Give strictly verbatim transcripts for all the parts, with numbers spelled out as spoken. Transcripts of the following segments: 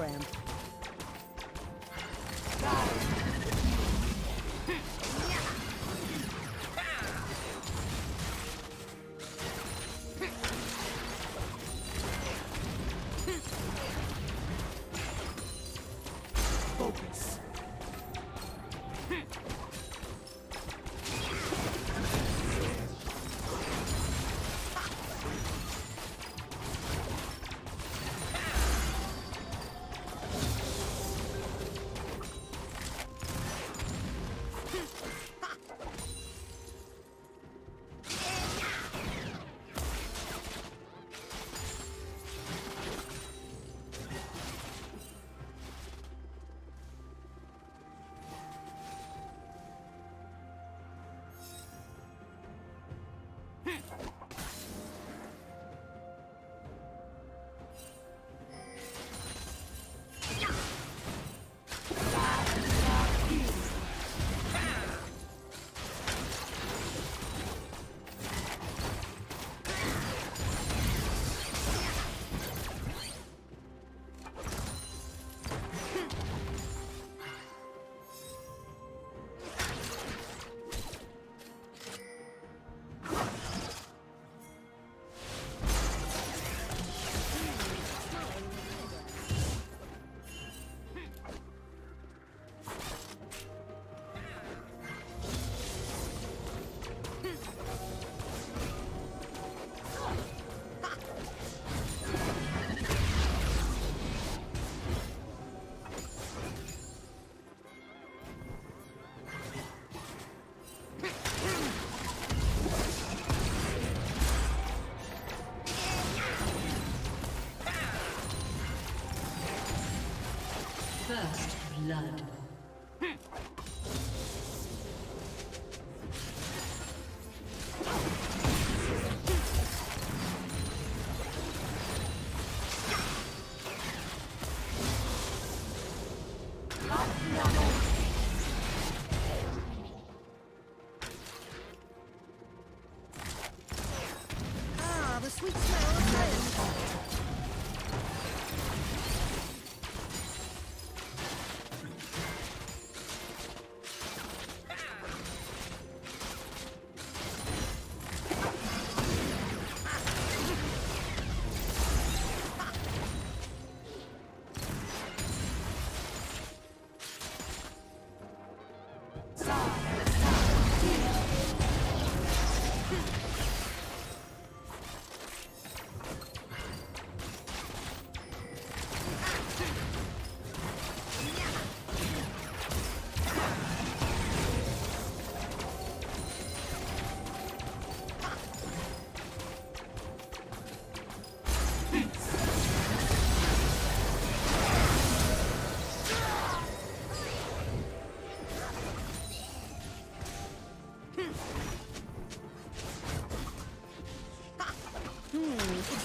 programmed. First blood.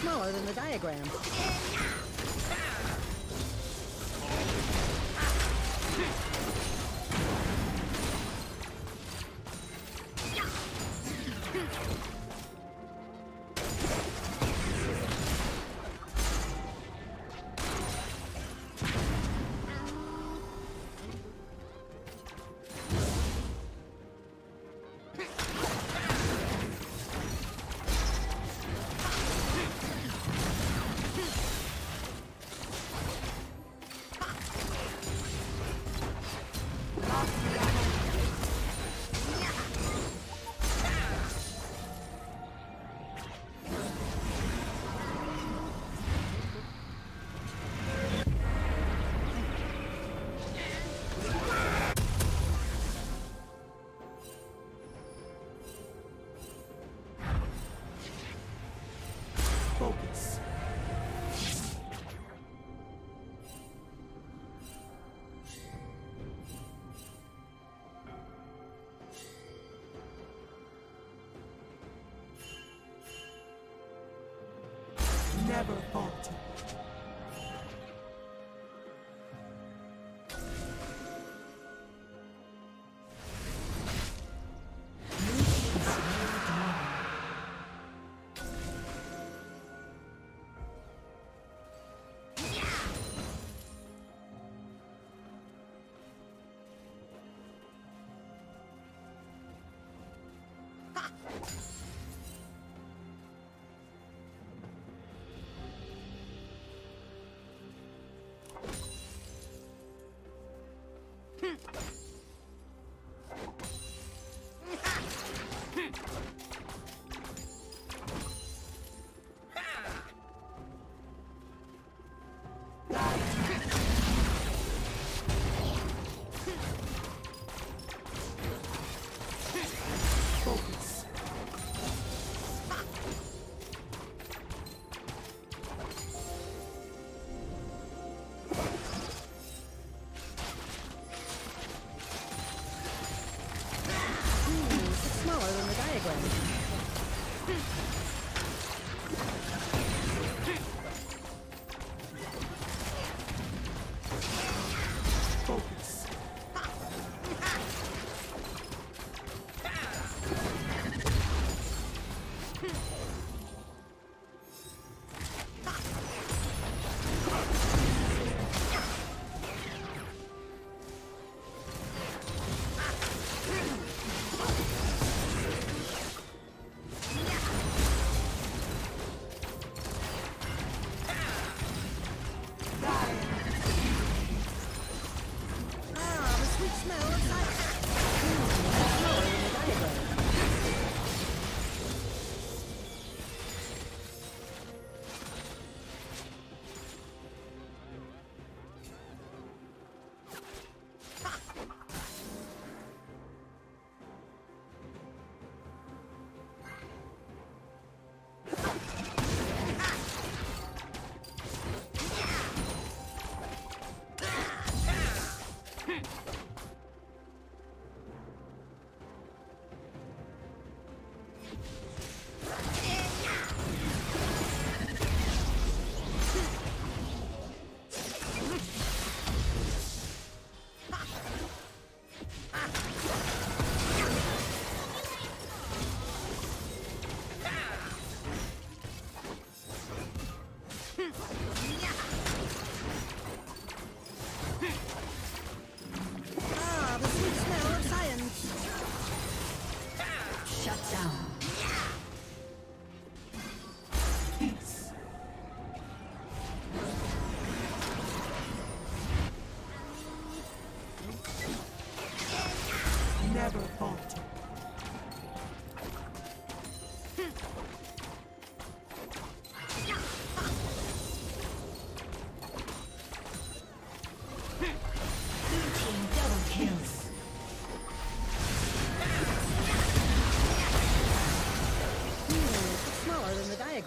Smaller than the diagram. Never falter. Diagram.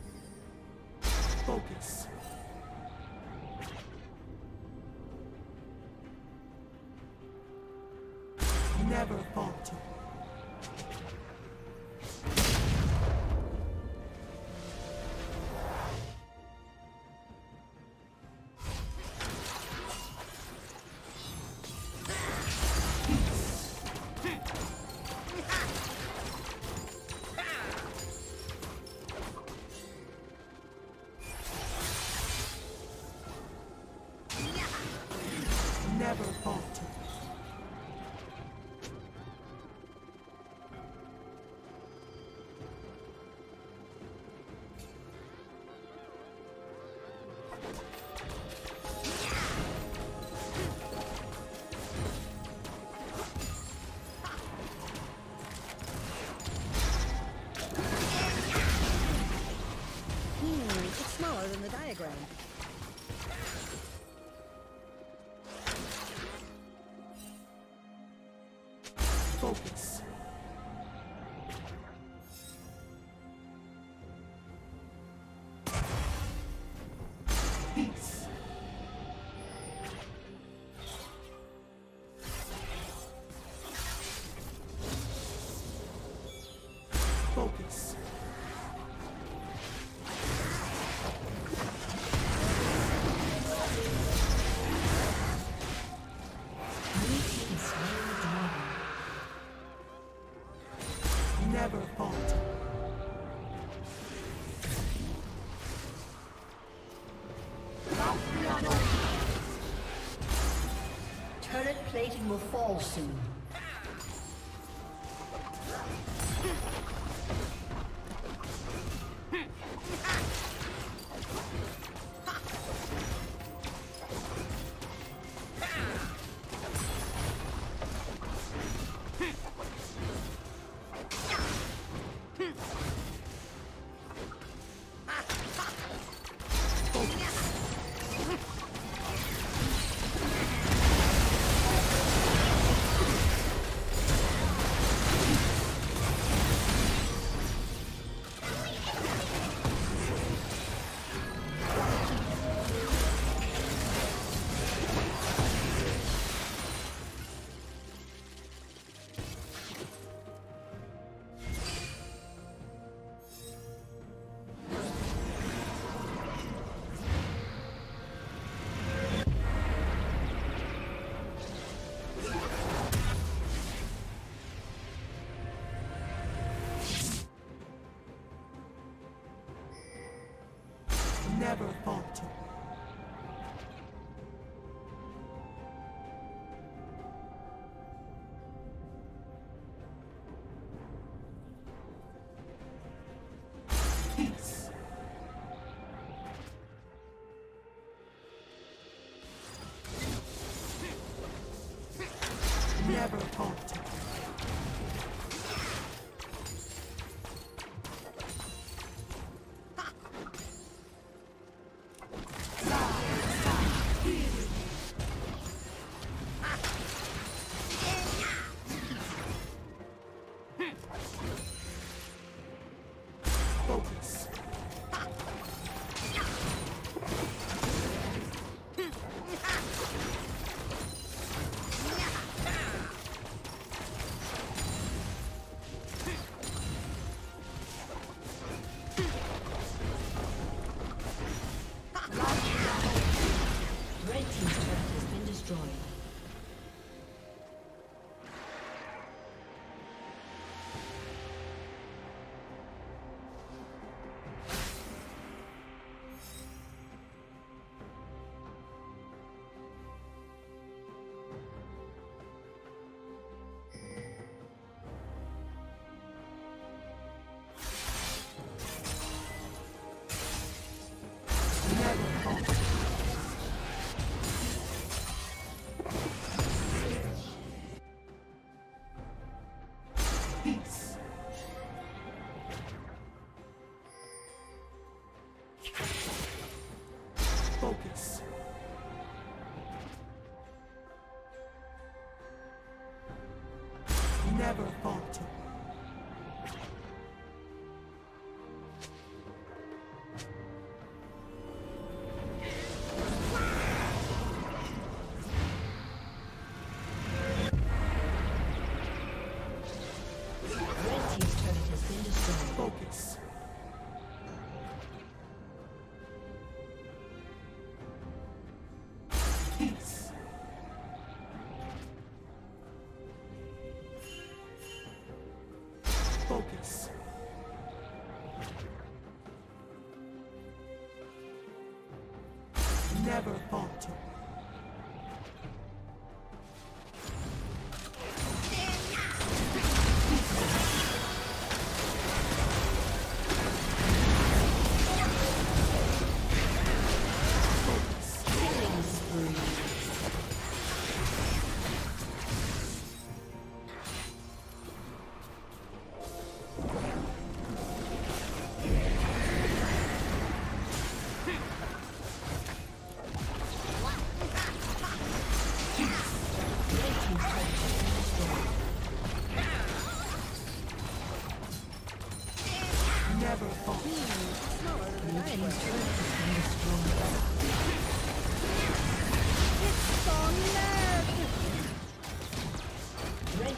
Focus. Never falter. Diagram. Focus. Peace. plating will fall soon. Never falter. Peace. Never falter. Focus. Never falter. Focus. Never falter.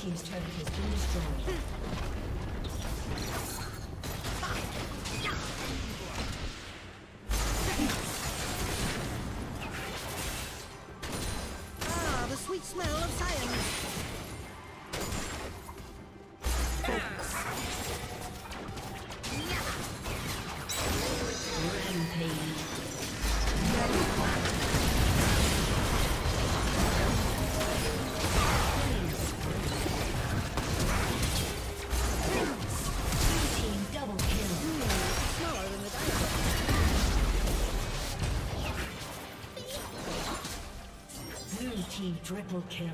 Team's turret has been destroyed. Ah, the sweet smell of science. Focus. Rampage. Team triple kill.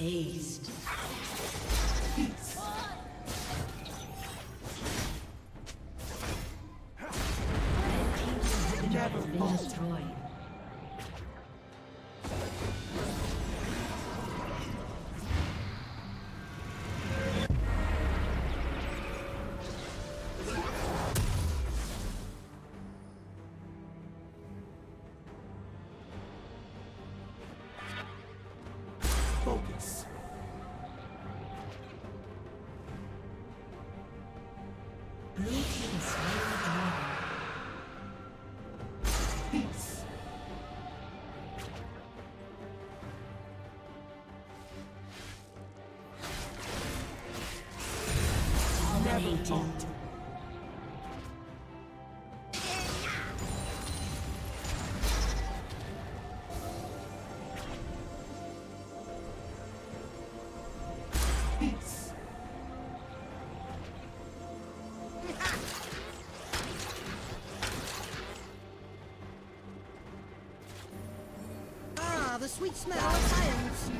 Aced. Red team's inhibitor has been destroyed. Don't. Ah, the sweet smell of science.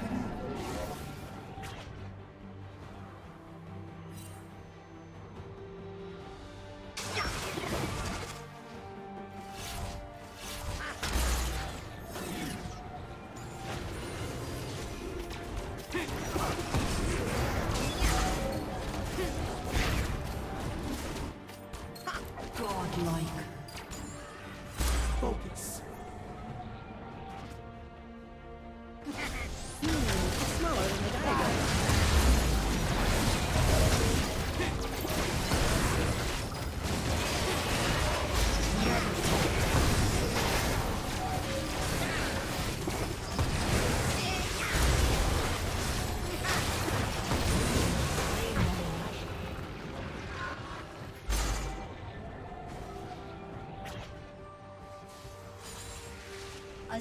A